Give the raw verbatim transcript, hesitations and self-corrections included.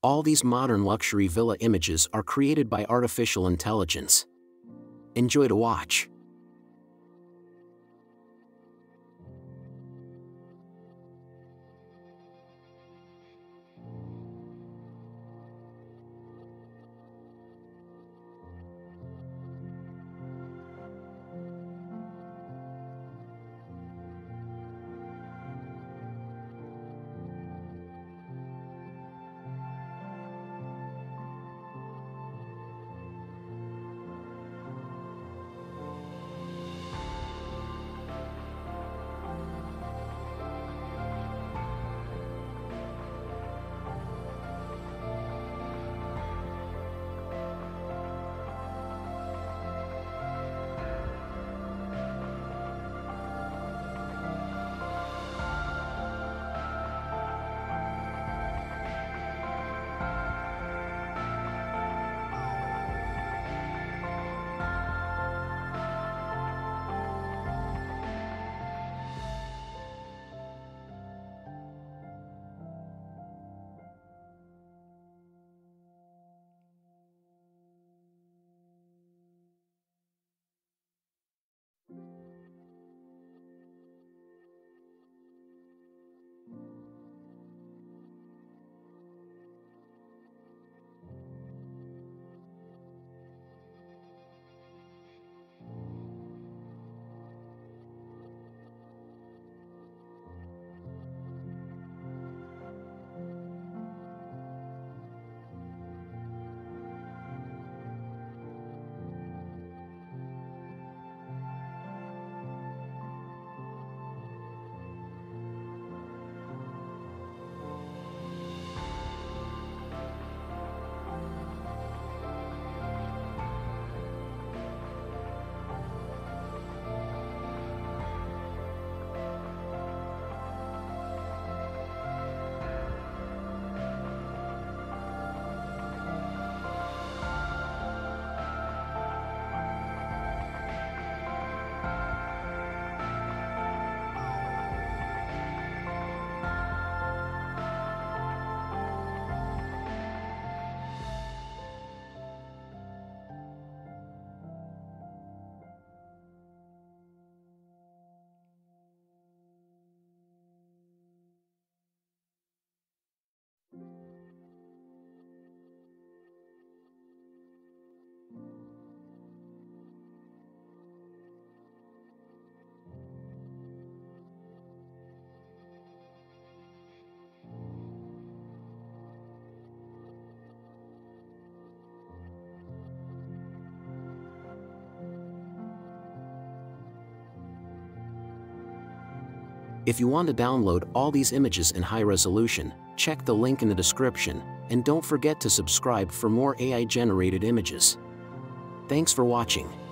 All these modern luxury villa images are created by artificial intelligence. Enjoy to watch. If you want to download all these images in high resolution, check the link in the description, and don't forget to subscribe for more A I-generated images. Thanks for watching.